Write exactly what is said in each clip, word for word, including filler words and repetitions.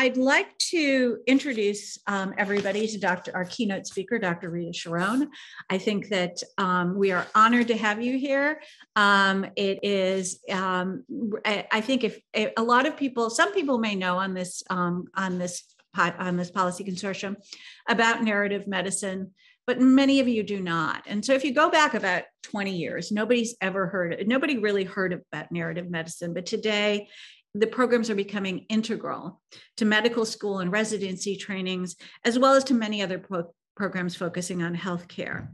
I'd like to introduce um, everybody to Doctor our keynote speaker, Doctor Rita Charon. I think that um, we are honored to have you here. Um, it is, um, I, I think if a lot of people, some people may know on this, um, on this, on this policy consortium about narrative medicine, but many of you do not. And so if you go back about twenty years, nobody's ever heard, nobody really heard about narrative medicine, but today, the programs are becoming integral to medical school and residency trainings, as well as to many other pro programs focusing on healthcare.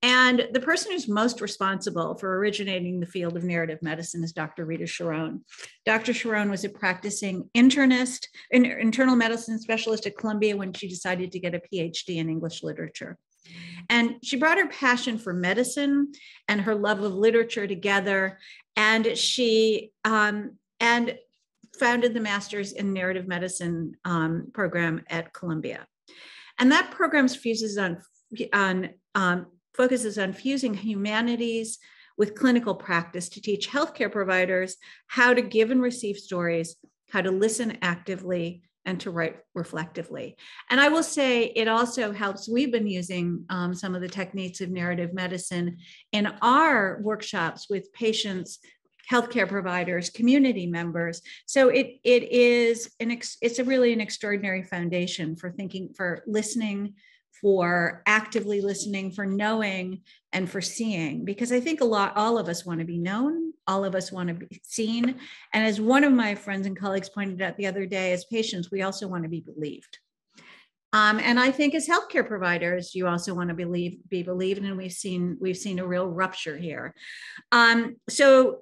And the person who's most responsible for originating the field of narrative medicine is Doctor Rita Charon. Doctor Charon was a practicing internist, an internal medicine specialist at Columbia when she decided to get a P H D in English literature. And she brought her passion for medicine and her love of literature together, and she um, and founded the Masters in Narrative Medicine um, program at Columbia. And that program fuses on, on, um, focuses on fusing humanities with clinical practice to teach healthcare providers how to give and receive stories, how to listen actively, and to write reflectively. And I will say it also helps. We've been using um, some of the techniques of narrative medicine in our workshops with patients, healthcare providers, community members. So it it is an ex, it's a really an extraordinary foundation for thinking, for listening, for actively listening, for knowing, and for seeing. Because I think a lot, all of us want to be known, all of us want to be seen, and as one of my friends and colleagues pointed out the other day, as patients, we also want to be believed. Um, and I think as healthcare providers, you also want to believe, be believed, and we've seen we've seen a real rupture here. Um, so.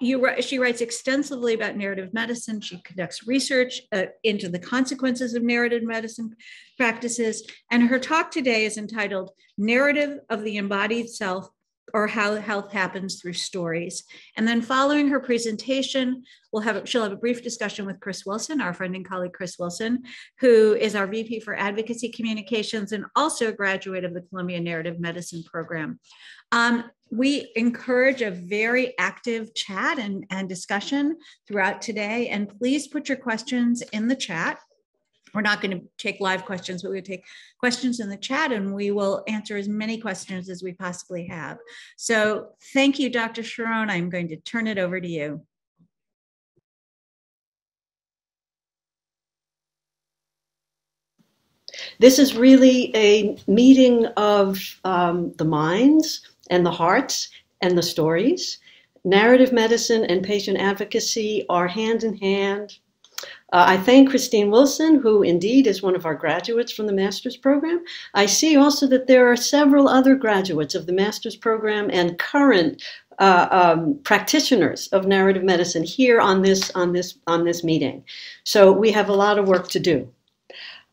You, she writes extensively about narrative medicine. She conducts research uh, into the consequences of narrative medicine practices. And her talk today is entitled Narrative of the Embodied Self, or How Health Happens Through Stories. And then following her presentation, we'll have, she'll have a brief discussion with Chris Wilson, our friend and colleague, Chris Wilson, who is our V P for Advocacy Communications and also a graduate of the Columbia Narrative Medicine Program. Um, we encourage a very active chat and, and discussion throughout today. And please put your questions in the chat. We're not going to take live questions, but we'll take questions in the chat, and we will answer as many questions as we possibly have. So thank you, Doctor Charon. I'm going to turn it over to you. This is really a meeting of um, the minds and the hearts and the stories. Narrative medicine and patient advocacy are hand in hand. Uh, I thank Christine Wilson, who indeed is one of our graduates from the master's program. I see also that there are several other graduates of the master's program and current uh, um, practitioners of narrative medicine here on this, on, this, on this meeting. So we have a lot of work to do.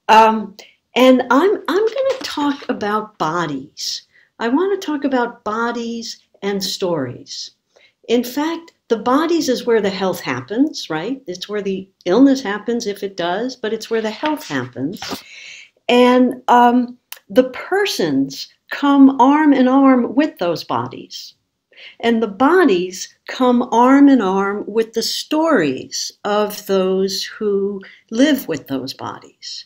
Um, and I'm, I'm going to talk about bodies. I want to talk about bodies and stories. In fact, the bodies is where the health happens, right? It's where the illness happens, if it does, but it's where the health happens. And um, the persons come arm in arm with those bodies. And the bodies come arm in arm with the stories of those who live with those bodies.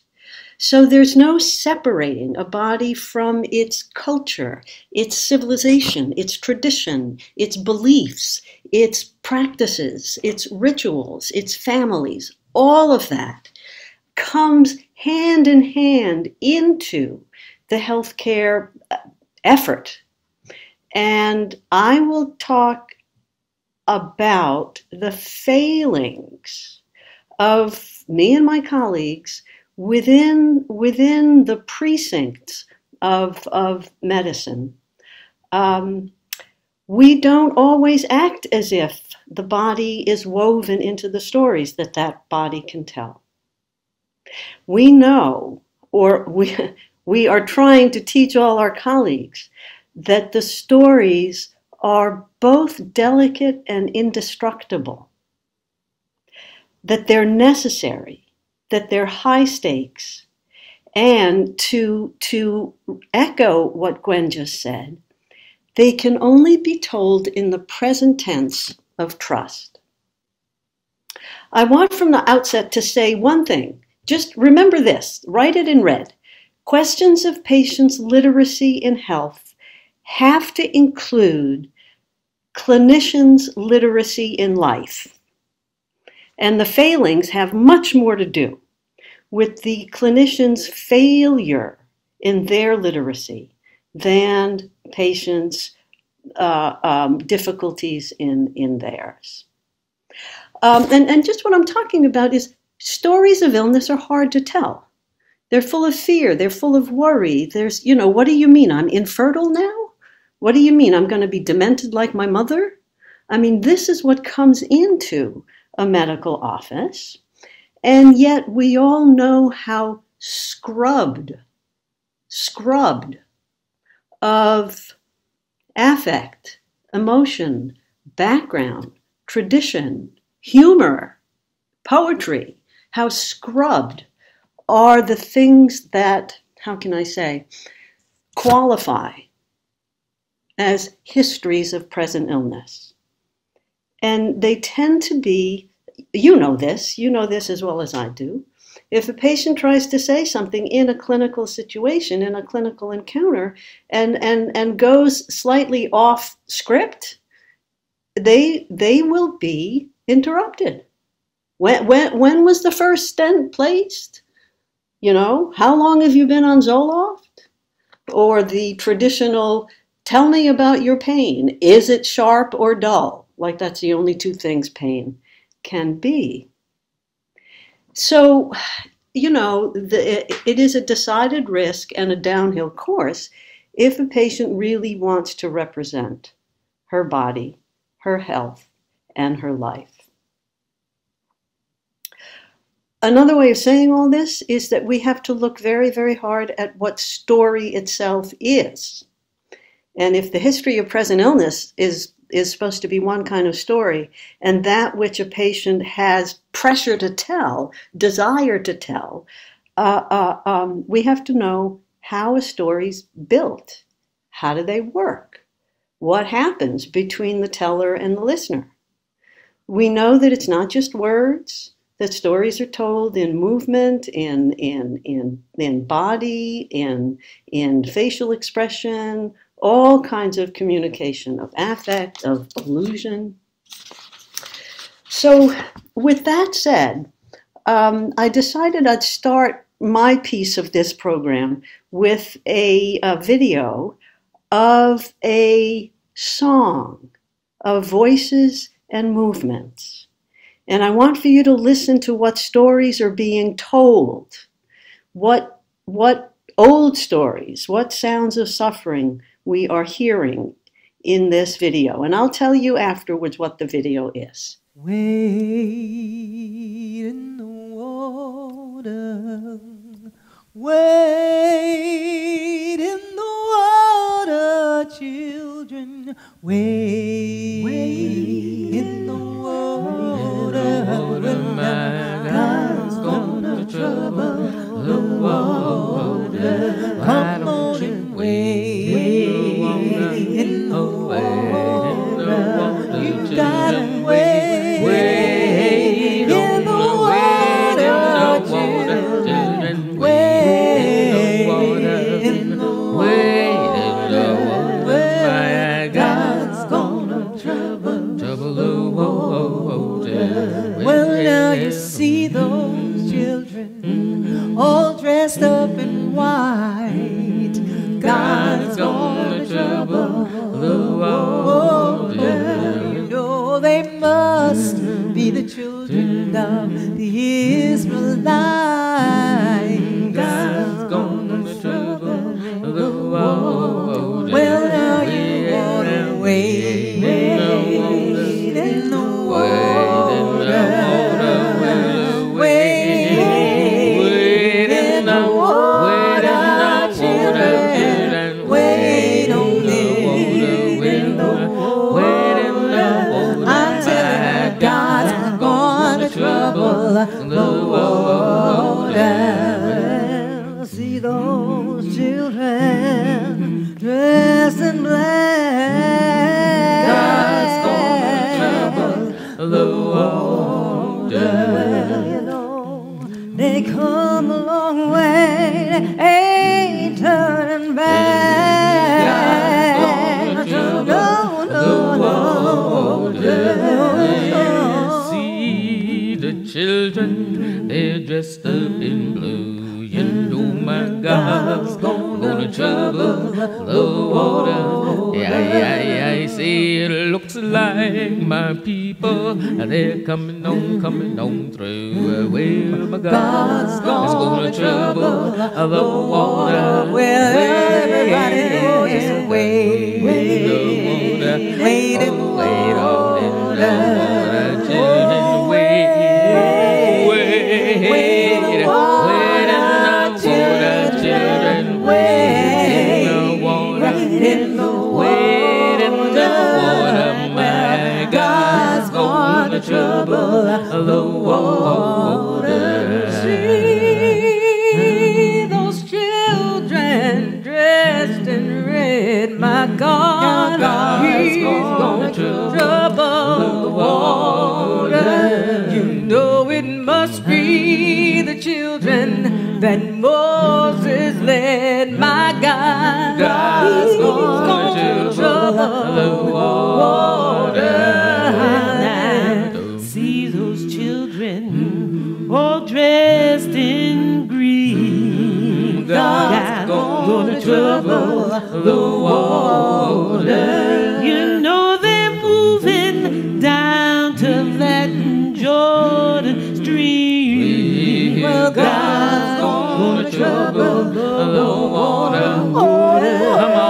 So there's no separating a body from its culture, its civilization, its tradition, its beliefs, its practices, its rituals, its families. All of that comes hand in hand into the healthcare effort. And I will talk about the failings of me and my colleagues within within the precincts of, of medicine. Um, we don't always act as if the body is woven into the stories that that body can tell. We know, or we, we are trying to teach all our colleagues, that the stories are both delicate and indestructible, that they're necessary, that they're high stakes. And to, to echo what Gwen just said, they can only be told in the present tense of trust. I want from the outset to say one thing Just remember this, write it in red. Questions of patients' literacy in health have to include clinicians' literacy in life. And the failings have much more to do with the clinicians' failure in their literacy than patients' uh, um, difficulties in, in theirs. Um, and, and just what I'm talking about is stories of illness are hard to tell. They're full of fear. They're full of worry. There's, you know, what do you mean? I'm infertile now? What do you mean? I'm going to be demented like my mother? I mean, this is what comes into a medical office. And yet we all know how scrubbed, scrubbed of affect, emotion, background, tradition, humor, poetry, how scrubbed are the things that, how can I say, qualify as histories of present illness. And they tend to be, you know this, you know this as well as I do. If a patient tries to say something in a clinical situation, in a clinical encounter, and, and, and goes slightly off script, they, they will be interrupted. When, when, when was the first stent placed? You know, how long have you been on Zoloft? Or the traditional, tell me about your pain. Is it sharp or dull? Like that's the only two things pain can be. So, you know, the, it, it is a decided risk and a downhill course if a patient really wants to represent her body, her health, and her life. Another way of saying all this is that we have to look very, very hard at what story itself is. And if the history of present illness is, is supposed to be one kind of story, and that which a patient has pressure to tell, desire to tell, uh, uh, um, we have to know how a story's built. How do they work? What happens between the teller and the listener? We know that it's not just words. That stories are told in movement, in, in, in, in body, in, in facial expression, all kinds of communication, of affect, of illusion. So with that said, um, I decided I'd start my piece of this program with a, a video of a song of voices and movements. And I want for you to listen to what stories are being told, what, what old stories, what sounds of suffering we are hearing in this video. And I'll tell you afterwards what the video is. Wade in the water, wade in the water, children, wade, wade in the water. When man's gone to trouble, the water, come on and wade in the water. You gotta wade in the water, children, wade in the water. When God's gone to trouble, trouble the water. Well, now you see those children all dressed up in white. God's gonna trouble the water. You know they must be the children of the Israelites. God's gonna trouble the water. Well, now you wanna wait in the water. Wait in the water, children, wait. come a long way, ain't turning back. No, no, no, no. See the children, they're dressed up in blue. You know my God's gonna trouble the water. Yeah, yeah, yeah. I say it looks like my people, they're coming on, coming on through. Well, my God's gonna trouble the water. Well, everybody go this way. Wait, the water, wait, the water, children, wait, wait, wait, wait. Trouble the water. See those children dressed in red. My God, God he's gonna trouble the water. You know it must be the children that Moses led. My God, God's gonna trouble the water. All dressed in green, God's gonna trouble the water. You know they're moving down to that Jordan stream. God's gonna trouble the water. Come on,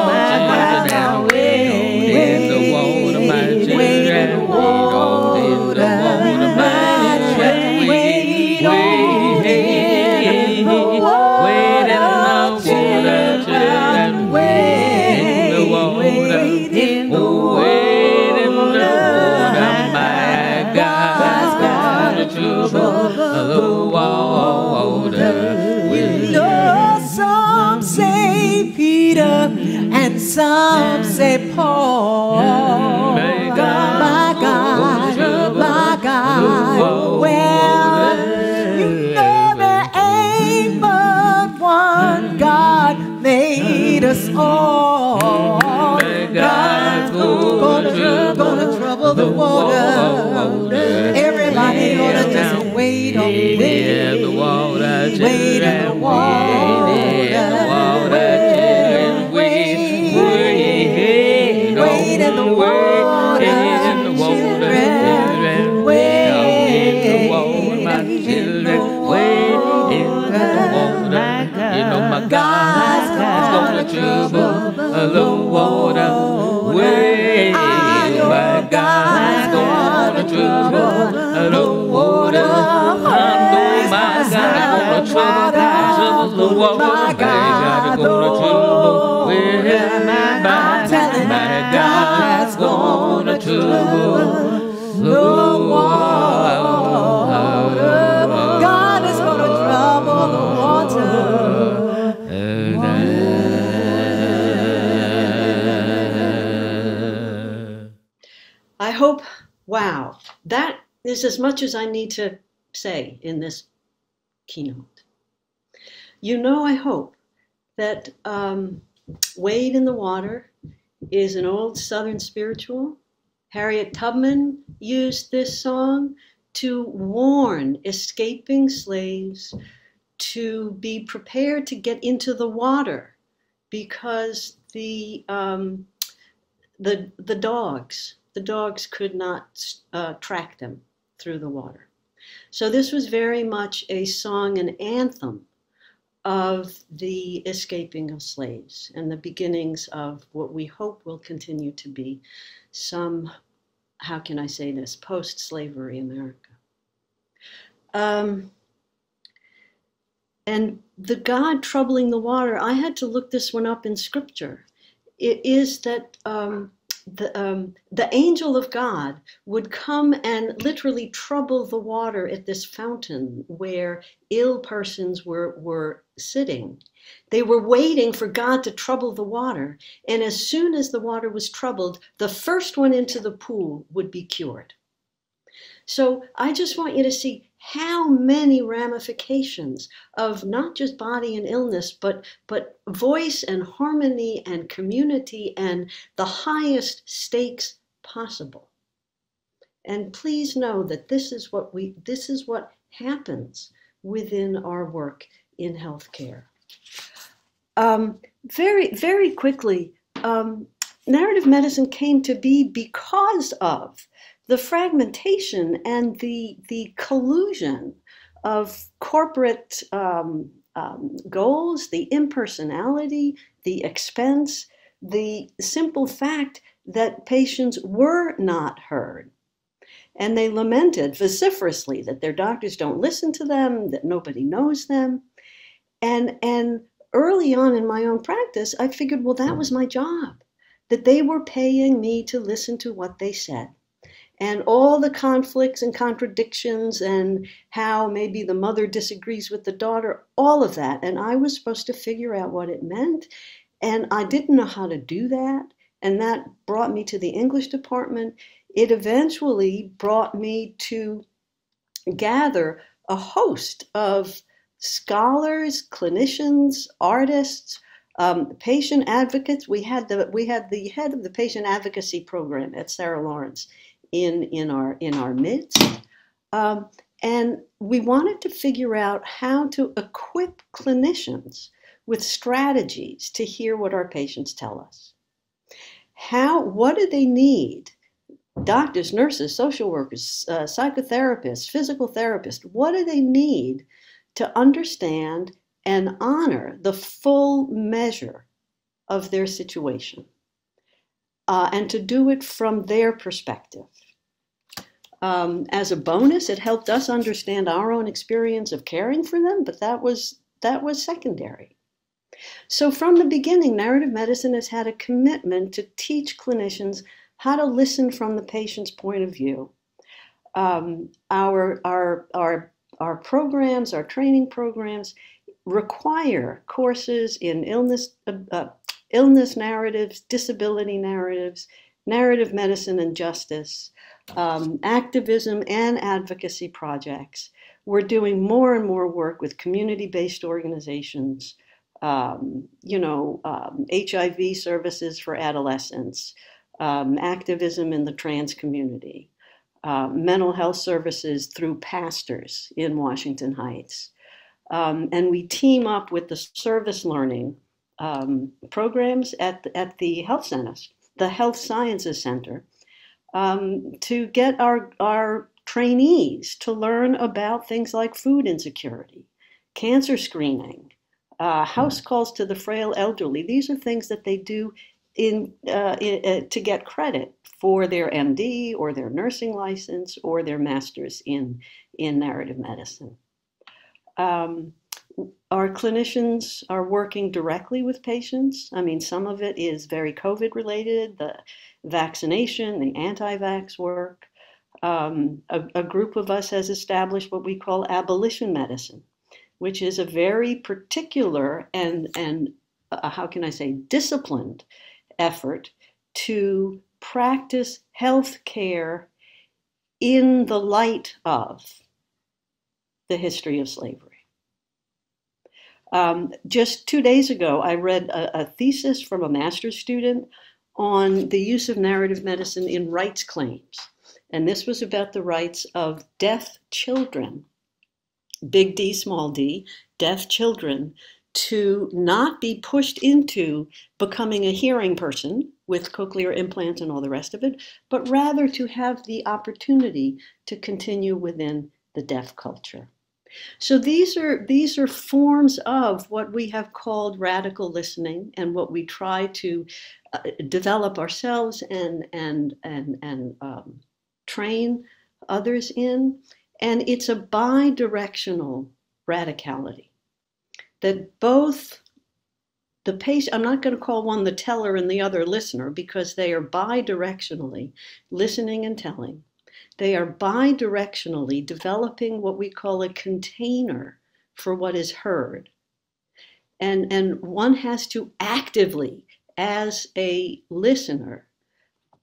Jesus, now wait in the water, my children, wait all in the water, my children, wait. The water. We know some say Peter and some say Paul. My God, my God, my God. Well, you know there ain't but one God made us all. My God's gonna, gonna trouble the water. Everybody gonna just wait on me. Wait in the water, children. Wait in the water, children. Wait, wait in the water, children. Wait in the water, my children. Wait in the water. You know my God's gonna trouble the water. Wait, my God's gonna trouble the water. My God's gonna trouble the water. My God's gonna trouble. I'm telling you, my God's gonna trouble the water. God is gonna trouble the water. I hope, wow, that is as much as I need to say in this keynote. You know, I hope that um, Wade in the Water is an old Southern spiritual. Harriet Tubman used this song to warn escaping slaves to be prepared to get into the water because the, um, the, the dogs, the dogs could not uh, track them through the water. So this was very much a song, an anthem of the escaping of slaves and the beginnings of what we hope will continue to be some, how can I say this, post-slavery America. Um, and the God troubling the water, I had to look this one up in scripture. It is that um, The, um, the angel of God would come and literally trouble the water at this fountain where ill persons were, were sitting. They were waiting for God to trouble the water. And as soon as the water was troubled, the first one into the pool would be cured. So I just want you to see how many ramifications of not just body and illness, but, but voice and harmony and community and the highest stakes possible. And please know that this is what we, this is what happens within our work in healthcare. Um, very, very quickly, um, narrative medicine came to be because of the fragmentation and the, the collusion of corporate um, um, goals, the impersonality, the expense, the simple fact that patients were not heard. And they lamented vociferously that their doctors don't listen to them, that nobody knows them. And, and early on in my own practice, I figured, well, that was my job, that they were paying me to listen to what they said. And all the conflicts and contradictions and how maybe the mother disagrees with the daughter, all of that. And I was supposed to figure out what it meant. And I didn't know how to do that. And that brought me to the English department. It eventually brought me to gather a host of scholars, clinicians, artists, um, patient advocates. We had the we had the head of the patient advocacy program at Sarah Lawrence in in our in our midst, um, and we wanted to figure out how to equip clinicians with strategies to hear what our patients tell us. How what do they need? Doctors, nurses, social workers, uh, psychotherapists, physical therapists, what do they need to understand and honor the full measure of their situation, uh, and to do it from their perspective? Um, as a bonus, it helped us understand our own experience of caring for them, but that was, that was secondary. So from the beginning, narrative medicine has had a commitment to teach clinicians how to listen from the patient's point of view. Um, our, our, our, our programs, our training programs, require courses in illness, uh, illness narratives, disability narratives, narrative medicine and justice, um, activism and advocacy projects. We're doing more and more work with community-based organizations, um, you know, um, H I V services for adolescents, Um, activism in the trans community, uh, mental health services through pastors in Washington Heights. Um, and we team up with the service learning um, programs at, at the health centers, the Health Sciences Center, um, to get our, our trainees to learn about things like food insecurity, cancer screening, uh, house calls to the frail elderly. These are things that they do In, uh, in, uh, to get credit for their M D or their nursing license or their master's in, in narrative medicine. Um, our clinicians are working directly with patients. I mean, some of it is very COVID related, the vaccination, the anti-vax work. Um, a, a group of us has established what we call abolition medicine, which is a very particular and, and uh, how can I say, disciplined effort to practice health care in the light of the history of slavery. Um, just two days ago, I read a, a thesis from a master's student on the use of narrative medicine in rights claims. And this was about the rights of deaf children, big D, small d, deaf children, to not be pushed into becoming a hearing person with cochlear implants and all the rest of it, but rather to have the opportunity to continue within the deaf culture. So these are, these are forms of what we have called radical listening and what we try to uh, develop ourselves and, and, and, and um, train others in. And it's a bi-directional radicality. That both the patient, I'm not going to call one the teller and the other listener because they are bi-directionally listening and telling. They are bi-directionally developing what we call a container for what is heard. And, and one has to actively, as a listener,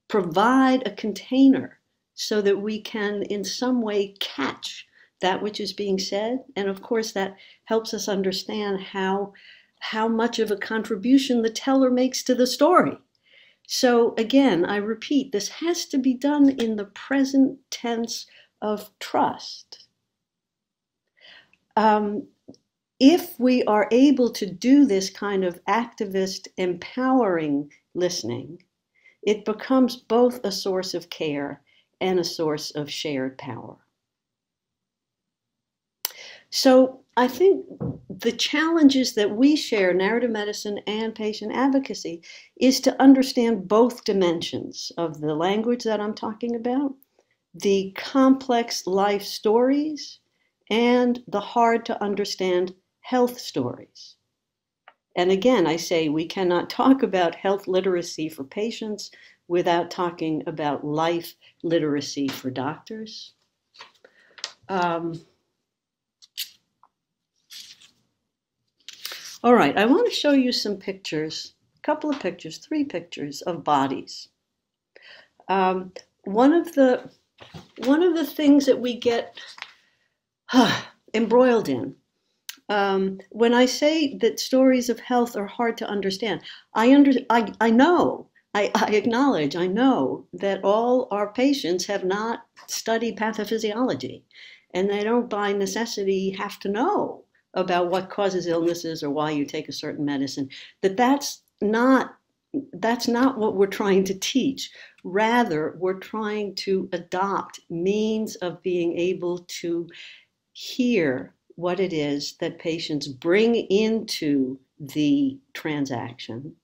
provide a container so that we can in some way catch that which is being said. And of course, that helps us understand how, how much of a contribution the teller makes to the story. So again, I repeat, this has to be done in the present tense of trust. Um, if we are able to do this kind of activist, empowering listening, it becomes both a source of care and a source of shared power. So I think the challenges that we share, narrative medicine and patient advocacy, is to understand both dimensions of the language that I'm talking about, the complex life stories, and the hard to understand health stories. And again, I say we cannot talk about health literacy for patients without talking about life literacy for doctors. Um, All right, I want to show you some pictures, a couple of pictures, three pictures of bodies. Um, one of the one of the things that we get huh, embroiled in, um, when I say that stories of health are hard to understand, I under I I know I, I acknowledge I know that all our patients have not studied pathophysiology, and they don't by necessity have to know about what causes illnesses or why you take a certain medicine, that that's not, that's not what we're trying to teach. Rather, we're trying to adopt means of being able to hear what it is that patients bring into the transaction.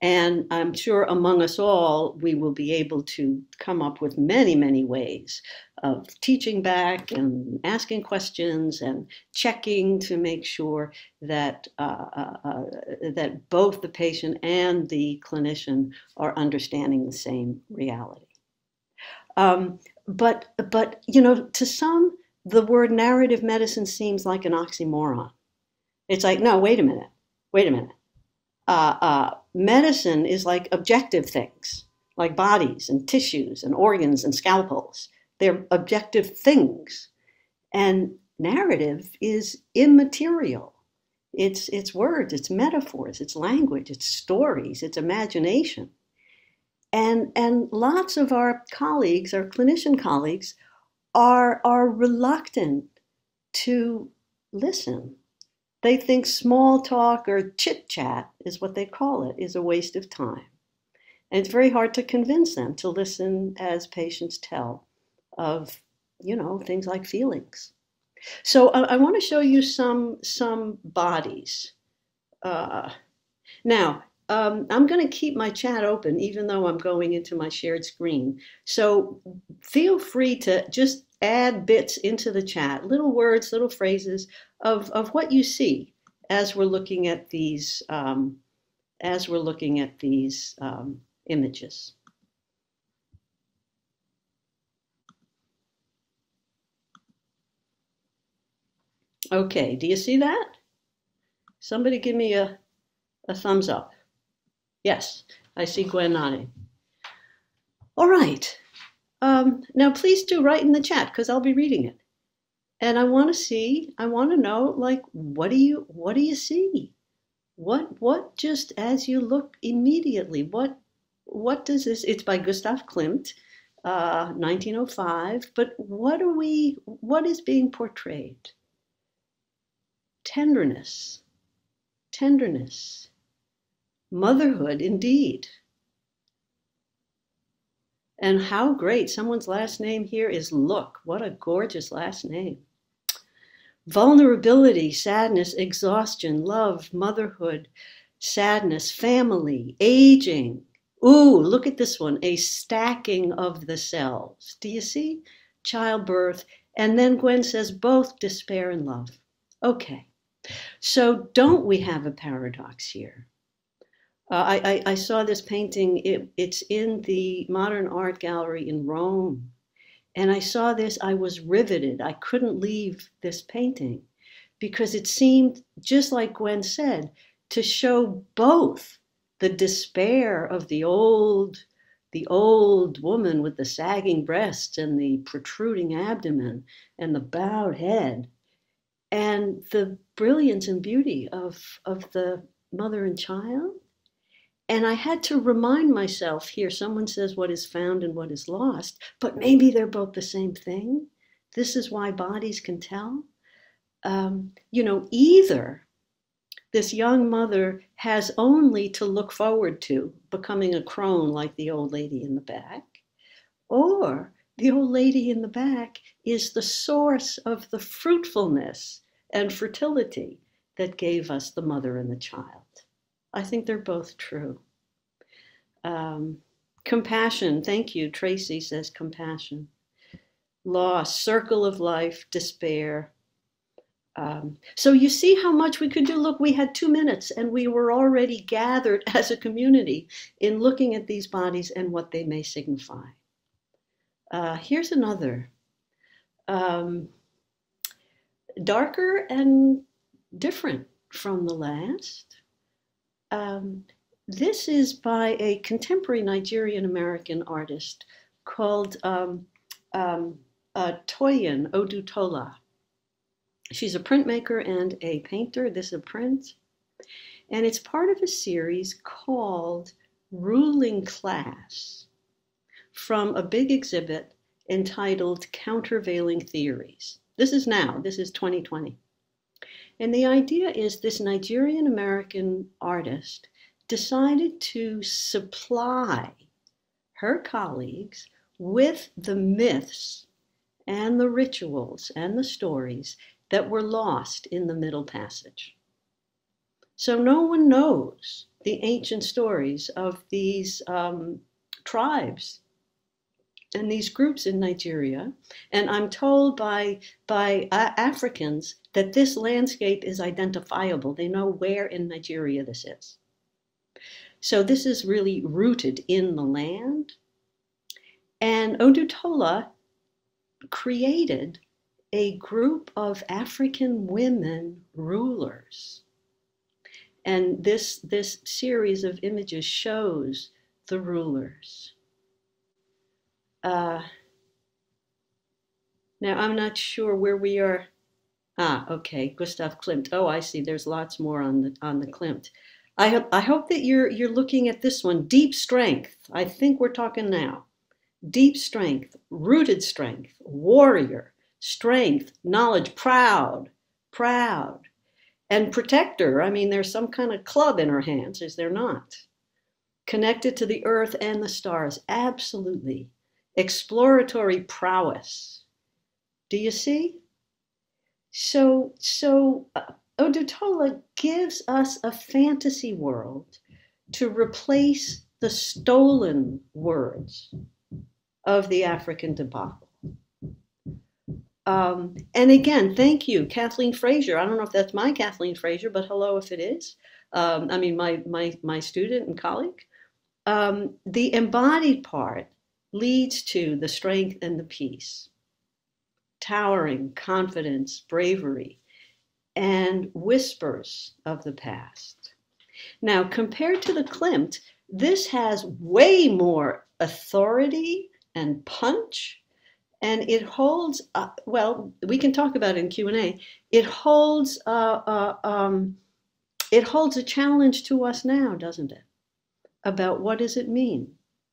And I'm sure among us all, we will be able to come up with many, many ways of teaching back and asking questions and checking to make sure that, uh, uh, uh, that both the patient and the clinician are understanding the same reality. Um, but, but, you know, to some, the word narrative medicine seems like an oxymoron. It's like, no, wait a minute, wait a minute. Uh, uh, medicine is like objective things, like bodies and tissues and organs and scalpels. They're objective things. And narrative is immaterial. It's, it's words, it's metaphors, it's language, it's stories, it's imagination. And, and lots of our colleagues, our clinician colleagues, are, are reluctant to listen. They think small talk or chit-chat is what they call it, is a waste of time. And it's very hard to convince them to listen as patients tell of, you know, things like feelings. So I, I want to show you some, some bodies. Uh, now, um, I'm going to keep my chat open, even though I'm going into my shared screen. So feel free to just add bits into the chat, little words, little phrases of, of what you see as we're looking at these, um, as we're looking at these um, images. Okay, do you see that? Somebody give me a, a thumbs up. Yes, I see Gwen nodding. All right. Um, now, please do write in the chat because I'll be reading it, and I want to see. I want to know, like, what do you what do you see? What what just as you look immediately? What what does this? It's by Gustav Klimt, uh, nineteen oh five. But what are we? What is being portrayed? Tenderness, tenderness, motherhood, indeed. And how great, someone's last name here is Look. What a gorgeous last name. Vulnerability, sadness, exhaustion, love, motherhood, sadness, family, aging. Ooh, look at this one, a stacking of the cells. Do you see? Childbirth. And then Gwen says both despair and love. Okay, so don't we have a paradox here? Uh, I, I saw this painting, it, it's in the Modern Art Gallery in Rome. And I saw this, I was riveted. I couldn't leave this painting because it seemed, just like Gwen said, to show both the despair of the old the old woman with the sagging breasts and the protruding abdomen and the bowed head, and the brilliance and beauty of, of the mother and child. And I had to remind myself here, someone says what is found and what is lost, but maybe they're both the same thing. This is why bodies can tell. Um, you know, either this young mother has only to look forward to becoming a crone like the old lady in the back, or the old lady in the back is the source of the fruitfulness and fertility that gave us the mother and the child. I think they're both true. Um, compassion, thank you, Tracy says compassion. Loss, circle of life, despair. Um, so you see how much we could do. Look, we had two minutes and we were already gathered as a community in looking at these bodies and what they may signify. Uh, here's another. Um, darker and different from the last. Um, this is by a contemporary Nigerian-American artist called um, um, uh, Toyin Odutola. She's a printmaker and a painter. This is a print. And it's part of a series called Ruling Class, from a big exhibit entitled Countervailing Theories. This is now. This is twenty twenty. And the idea is this Nigerian-American artist decided to supply her colleagues with the myths and the rituals and the stories that were lost in the Middle Passage. So no one knows the ancient stories of these um, tribes and these groups in Nigeria. And I'm told by, by uh, Africans that this landscape is identifiable. They know where in Nigeria this is. So this is really rooted in the land. And Odutola created a group of African women rulers. And this, this series of images shows the rulers. Uh, now, I'm not sure where we are. Ah, okay, Gustav Klimt. Oh, I see. There's lots more on the on the Klimt. I hope I hope that you're you're looking at this one. Deep strength. I think we're talking now. Deep strength, rooted strength, warrior, strength, knowledge, proud, proud, and protector. I mean, there's some kind of club in her hands, is there not? Connected to the earth and the stars. Absolutely. Exploratory prowess. Do you see? So, so Odutola gives us a fantasy world to replace the stolen words of the African debacle. Um, and again, thank you, Kathleen Frazier. I don't know if that's my Kathleen Frazier, but hello if it is. Um, I mean, my, my, my student and colleague. Um, the embodied part leads to the strength and the peace. Towering confidence, bravery, and whispers of the past. Now, compared to the Klimt, this has way more authority and punch, and it holds, uh, well, we can talk about it in Q and A, it holds, uh, uh, um, it holds a challenge to us now, doesn't it? About what does it mean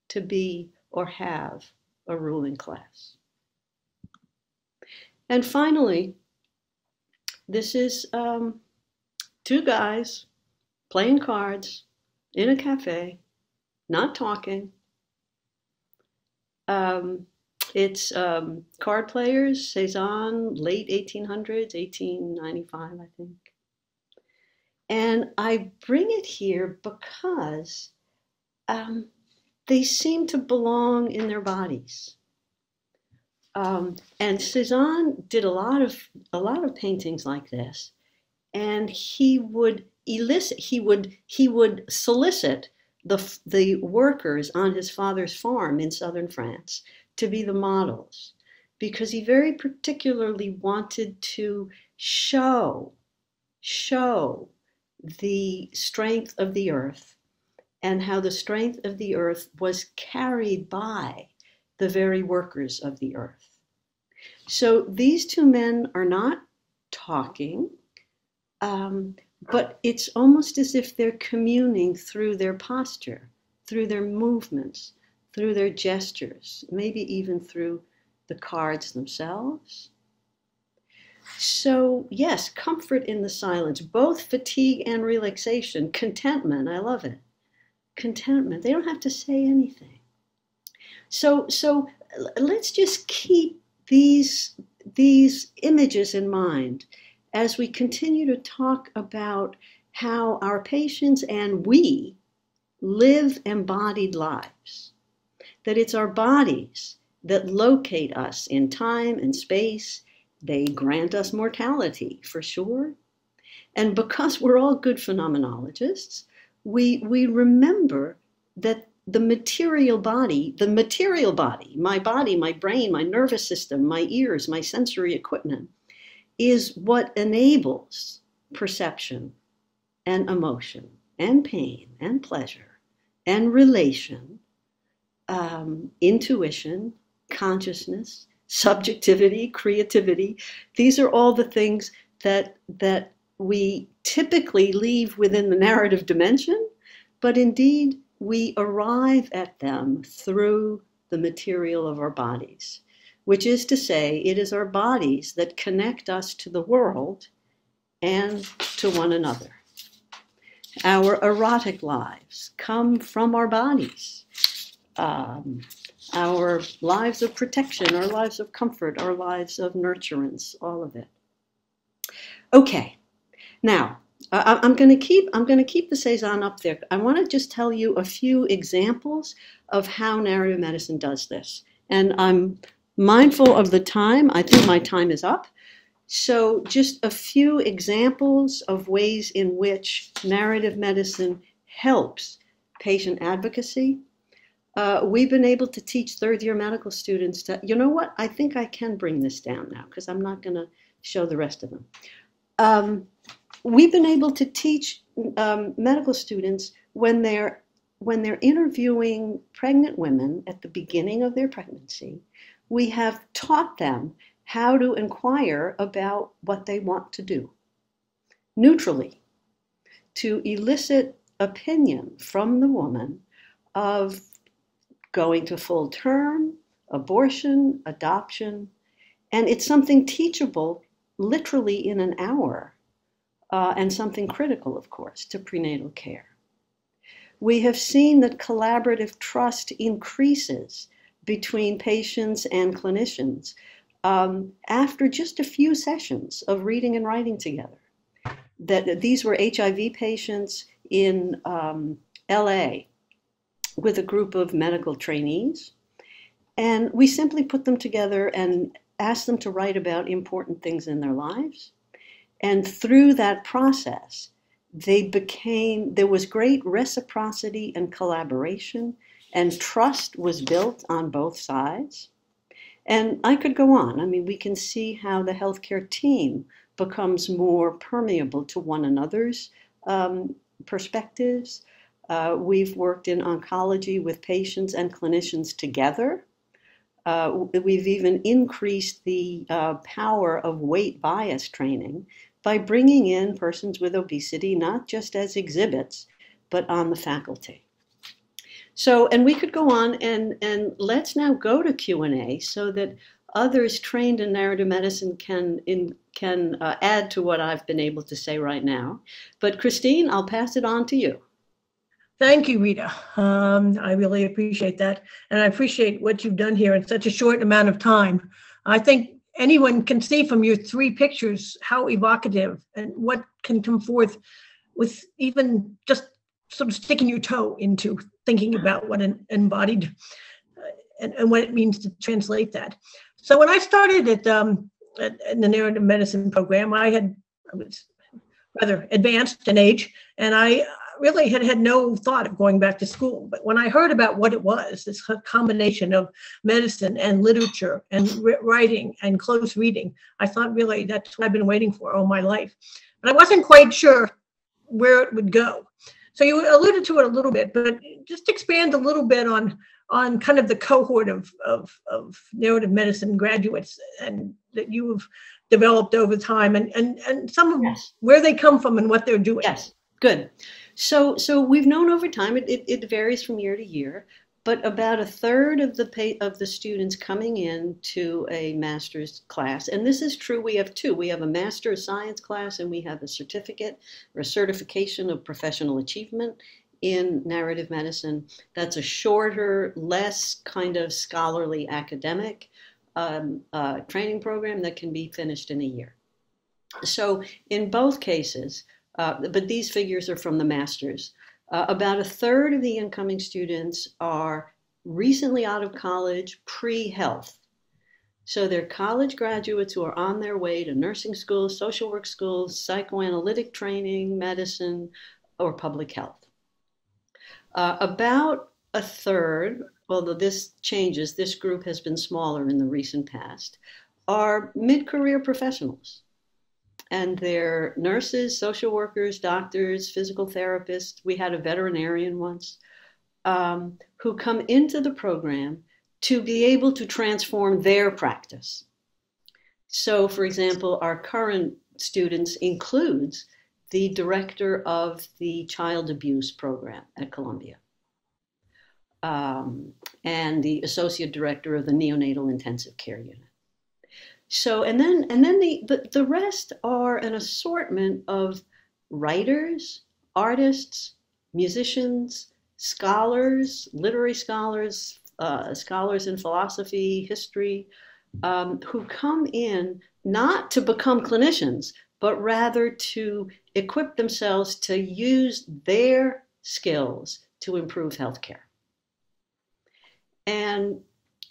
to be or have a ruling class? And finally, this is um, two guys playing cards in a cafe, not talking. Um, it's um, card players, Cézanne, late eighteen hundreds, eighteen ninety-five, I think. And I bring it here because um, they seem to belong in their bodies. Um, and Cézanne did a lot of a lot of paintings like this, and he would elicit, he would he would solicit the the workers on his father's farm in southern France to be the models, because he very particularly wanted to show show the strength of the earth and how the strength of the earth was carried by the very workers of the earth. So these two men are not talking, um, but it's almost as if they're communing through their posture, through their movements, through their gestures, maybe even through the cards themselves. So yes, comfort in the silence, both fatigue and relaxation, contentment, I love it. Contentment, they don't have to say anything. So, so let's just keep these, these images in mind as we continue to talk about how our patients and we live embodied lives, that it's our bodies that locate us in time and space. They grant us mortality, for sure. And because we're all good phenomenologists, we, we remember that the material body, the material body, my body, my brain, my nervous system, my ears, my sensory equipment, is what enables perception and emotion and pain and pleasure and relation, um, intuition, consciousness, subjectivity, creativity. These are all the things that, that we typically leave within the narrative dimension, but indeed we arrive at them through the material of our bodies, which is to say it is our bodies that connect us to the world and to one another. Our erotic lives come from our bodies. Um, Our lives of protection, our lives of comfort, our lives of nurturance, all of it. Okay, now I, I'm going to keep I'm going to keep the Cézanne up there. I want to just tell you a few examples of how narrative medicine does this, and I'm mindful of the time. I think my time is up, so just a few examples of ways in which narrative medicine helps patient advocacy. Uh, we've been able to teach third-year medical students to, you know what, I think I can bring this down now because I'm not going to show the rest of them. Um, we've been able to teach um, medical students when they're, when they're interviewing pregnant women at the beginning of their pregnancy, we have taught them how to inquire about what they want to do neutrally, to elicit opinion from the woman of going to full term, abortion, adoption, and it's something teachable literally in an hour, uh, and something critical, of course, to prenatal care. We have seen that collaborative trust increases between patients and clinicians um, after just a few sessions of reading and writing together. That, that these were H I V patients in um, L A, with a group of medical trainees, and we simply put them together and asked them to write about important things in their lives. And through that process, they became, there was great reciprocity and collaboration, and trust was built on both sides. And I could go on. I mean, we can see how the healthcare team becomes more permeable to one another's um, perspectives. Uh, we've worked in oncology with patients and clinicians together. Uh, we've even increased the uh, power of weight bias training by bringing in persons with obesity, not just as exhibits, but on the faculty. So, and we could go on, and, and let's now go to Q and A so that others trained in narrative medicine can, in, can uh, add to what I've been able to say right now. But Christine, I'll pass it on to you. Thank you, Rita. Um, I really appreciate that. And I appreciate what you've done here in such a short amount of time. I think anyone can see from your three pictures how evocative and what can come forth with even just sort of sticking your toe into thinking about what an embodied uh, and, and what it means to translate that. So when I started at, um, at, at the narrative medicine program, I had I was rather advanced in age, and I really had had no thought of going back to school. But when I heard about what it was, this combination of medicine and literature and writing and close reading, I thought, really, that's what I've been waiting for all my life. But I wasn't quite sure where it would go. So you alluded to it a little bit, but just expand a little bit on on kind of the cohort of of, of narrative medicine graduates and that you have developed over time, and and and some of yes. where they come from and what they're doing. Yes, good. So so we've known over time, it, it, it varies from year to year, but about a third of the pay, of the students coming in to a master's class, and this is true, we have two. We have a master of science class and we have a certificate or a certification of professional achievement in narrative medicine. That's a shorter, less kind of scholarly academic um, uh, training program that can be finished in a year. So in both cases, uh, but these figures are from the masters. Uh, about a third of the incoming students are recently out of college, pre-health. So they're college graduates who are on their way to nursing school, social work schools, psychoanalytic training, medicine, or public health. Uh, about a third, although this changes, this group has been smaller in the recent past, are mid-career professionals. And they're nurses, social workers, doctors, physical therapists. We had a veterinarian once um, who come into the program to be able to transform their practice. So, for example, our current students includes the director of the child abuse program at Columbia um, and the associate director of the neonatal intensive care unit. So, and then, and then the, the, the rest are an assortment of writers, artists, musicians, scholars, literary scholars, uh, scholars in philosophy, history, um, who come in not to become clinicians, but rather to equip themselves to use their skills to improve healthcare. And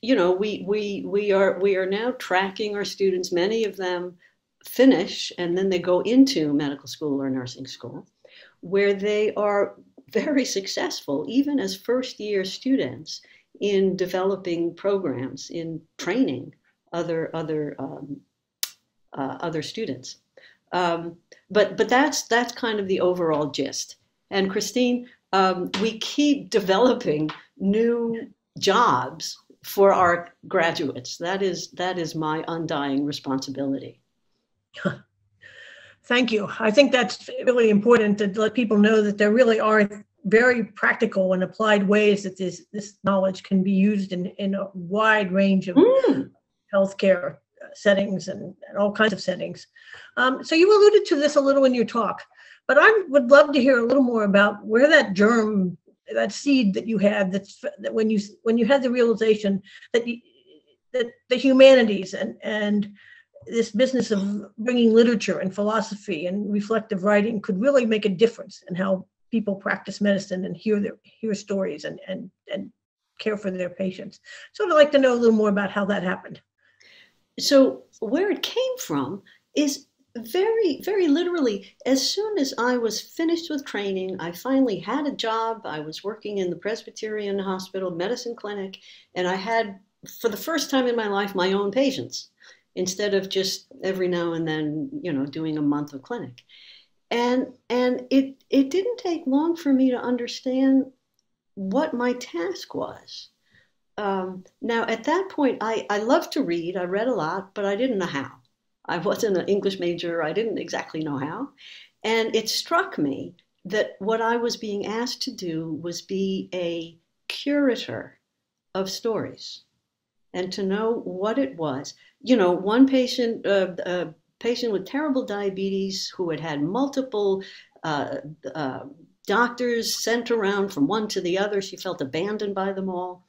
you know, we, we, we, are, we are now tracking our students. Many of them finish and then they go into medical school or nursing school, where they are very successful, even as first year students, in developing programs, in training other, other, um, uh, other students. Um, but but that's, that's kind of the overall gist. And Christine, um, we keep developing new jobs for our graduates. That is, that is my undying responsibility. Thank you. I think that's really important to let people know that there really are very practical and applied ways that this, this knowledge can be used in, in a wide range of mm. healthcare settings and, and all kinds of settings. Um, so you alluded to this a little in your talk, but I would love to hear a little more about where that germ, that seed that you had, that's, that when you when you had the realization that you, that the humanities and and this business of bringing literature and philosophy and reflective writing could really make a difference in how people practice medicine and hear their hear stories and and and care for their patients. So I'd like to know a little more about how that happened. So where it came from is very, very literally, as soon as I was finished with training, I finally had a job. I was working in the Presbyterian Hospital Medicine Clinic, and I had, for the first time in my life, my own patients, instead of just every now and then, you know, doing a month of clinic. And, and it, it didn't take long for me to understand what my task was. Um, now, at that point, I, I loved to read. I read a lot, but I didn't know how. I wasn't an English major. I didn't exactly know how. And it struck me that what I was being asked to do was be a curator of stories and to know what it was. You know, one patient, uh, a patient with terrible diabetes who had had multiple uh, uh, doctors sent around from one to the other. She felt abandoned by them all.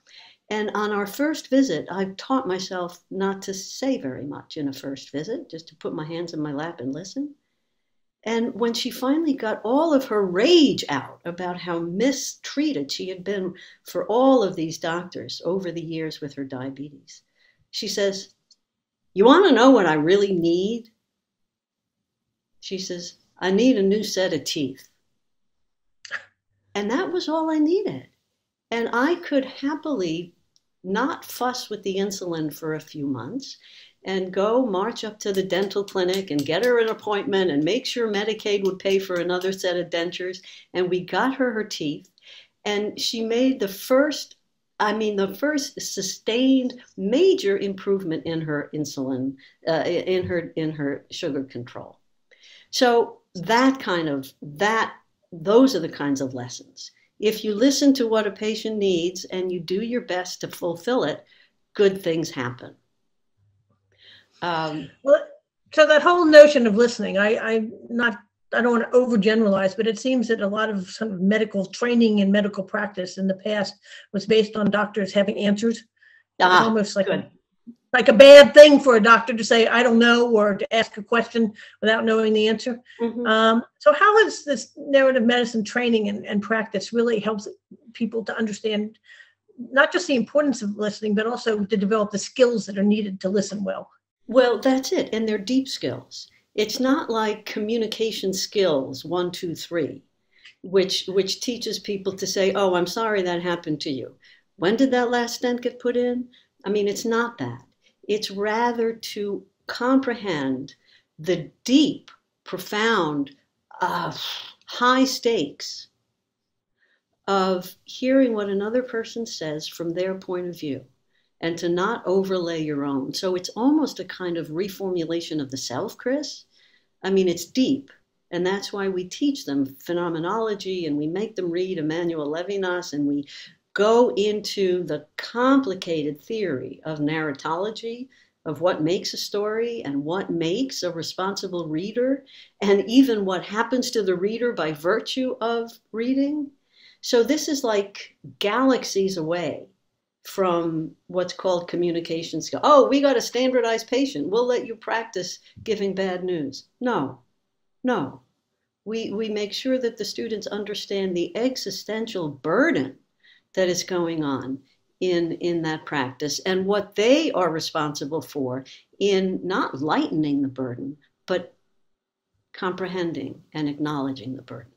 And on our first visit, I've taught myself not to say very much in a first visit, just to put my hands in my lap and listen. And when she finally got all of her rage out about how mistreated she had been for all of these doctors over the years with her diabetes, she says, "You want to know what I really need?" She says, "I need a new set of teeth." And that was all I needed. And I could happily not fuss with the insulin for a few months and go march up to the dental clinic and get her an appointment and make sure Medicaid would pay for another set of dentures. And we got her her teeth, and she made the first, I mean, the first sustained major improvement in her insulin, uh, in her, in her sugar control. So that kind of, that, those are the kinds of lessons. If you listen to what a patient needs and you do your best to fulfill it, good things happen. Um, well, so that whole notion of listening, I, I'm not, I don't want to overgeneralize, but it seems that a lot of sort of medical training and medical practice in the past was based on doctors having answers. Ah, it's almost like a, like a bad thing for a doctor to say, I don't know, or to ask a question without knowing the answer. Mm-hmm. Um, so how has this narrative medicine training and, and practice really helps people to understand not just the importance of listening, but also to develop the skills that are needed to listen well? Well, that's it. And they're deep skills. It's not like communication skills, one, two, three, which, which teaches people to say, oh, I'm sorry that happened to you. When did that last stent get put in? I mean, it's not that. It's rather to comprehend the deep, profound, uh, high stakes of hearing what another person says from their point of view, and to not overlay your own. So it's almost a kind of reformulation of the self, Chris. I mean, it's deep. And that's why we teach them phenomenology, and we make them read Emmanuel Levinas, and we go into the complicated theory of narratology, of what makes a story and what makes a responsible reader, and even what happens to the reader by virtue of reading. So this is like galaxies away from what's called communication skill. Oh, we got a standardized patient. We'll let you practice giving bad news. No, no. We, we make sure that the students understand the existential burden that is going on in, in that practice and what they are responsible for in not lightening the burden, but comprehending and acknowledging the burden.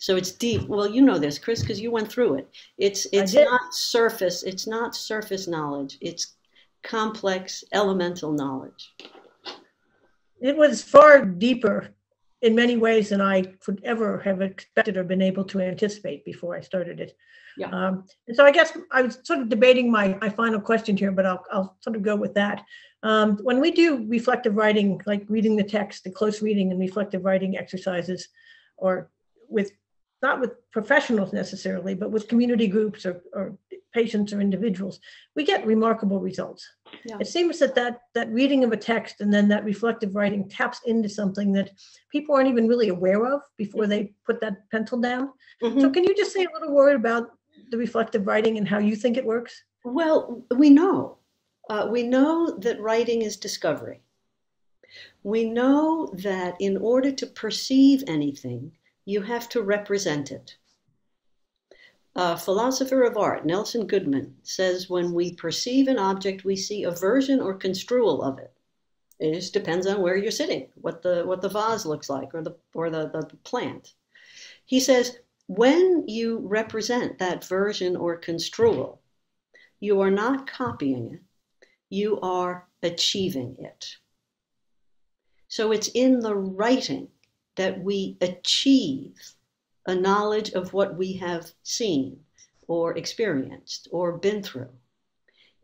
So it's deep. Well, you know this, Chris, because you went through it. It's it's not surface. It's not surface knowledge. It's complex, elemental knowledge. It was far deeper in many ways than I could ever have expected or been able to anticipate before I started it. Yeah. Um, and so I guess I was sort of debating my, my final question here, but I'll, I'll sort of go with that. Um, when we do reflective writing, like reading the text, the close reading and reflective writing exercises, or with not with professionals necessarily, but with community groups or, or patients or individuals, we get remarkable results. Yeah. It seems that, that that reading of a text and then that reflective writing taps into something that people aren't even really aware of before they put that pencil down. Mm-hmm. So can you just say a little word about the reflective writing and how you think it works? Well, we know. Uh, we know that writing is discovery. We know that in order to perceive anything, you have to represent it. A philosopher of art, Nelson Goodman, says when we perceive an object, we see a version or construal of it. It just depends on where you're sitting, what the, what the vase looks like, or the, or the, the plant. He says, when you represent that version or construal, you are not copying it, you are achieving it. So it's in the writing that we achieve a knowledge of what we have seen or experienced or been through.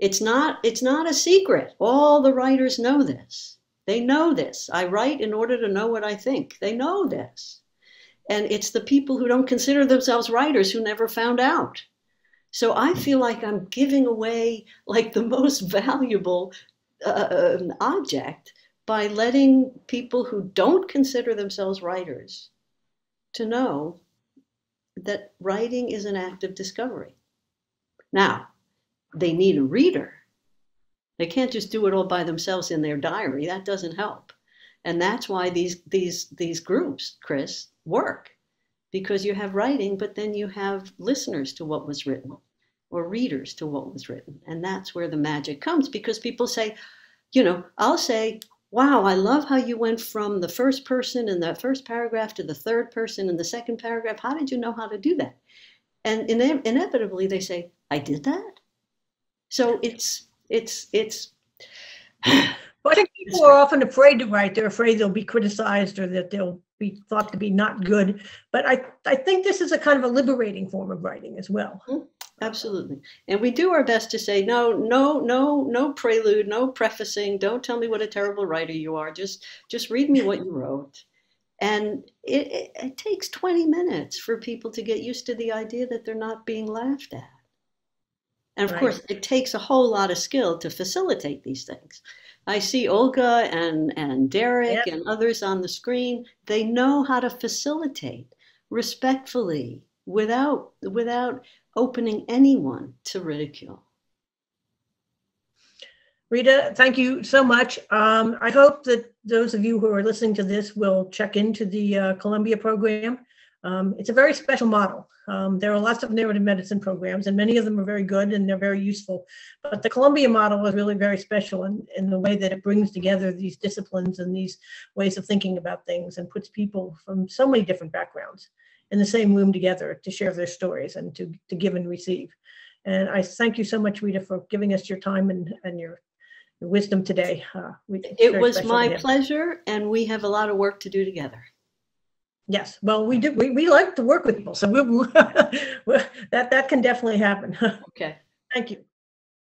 It's not, it's not a secret. All the writers know this. They know this. I write in order to know what I think. They know this. And it's the people who don't consider themselves writers who never found out. So I feel like I'm giving away like the most valuable uh, object by letting people who don't consider themselves writers to know that writing is an act of discovery. Now, they need a reader. They can't just do it all by themselves in their diary. That doesn't help. And that's why these, these, these groups, Chris, work, because you have writing, but then you have listeners to what was written or readers to what was written. And that's where the magic comes, because people say, you know, I'll say, wow, I love how you went from the first person in the first paragraph to the third person in the second paragraph. How did you know how to do that? And ine- inevitably they say, I did that. So it's, it's, it's, But I think people are often afraid to write. They're afraid they'll be criticized or that they'll be thought to be not good. But I, I think this is a kind of a liberating form of writing as well. Mm-hmm. Absolutely. And we do our best to say, no, no, no, no prelude, no prefacing. Don't tell me what a terrible writer you are. Just just read me what you wrote. And it, it, it takes twenty minutes for people to get used to the idea that they're not being laughed at. And of right. course, it takes a whole lot of skill to facilitate these things. I see Olga and, and Derek yep. and others on the screen. They know how to facilitate respectfully without, without opening anyone to ridicule. Rita, thank you so much. Um, I hope that those of you who are listening to this will check into the uh, Columbia program. Um, it's a very special model. Um, there are lots of narrative medicine programs, and many of them are very good and they're very useful. But the Columbia model is really very special in, in the way that it brings together these disciplines and these ways of thinking about things and puts people from so many different backgrounds in the same room together to share their stories and to, to give and receive. And I thank you so much, Rita, for giving us your time and, and your, your wisdom today. Uh, we, it was my pleasure, and we have a lot of work to do together. Yes, well, we do. We, we like to work with people, so we'll, that that can definitely happen. Okay, thank you.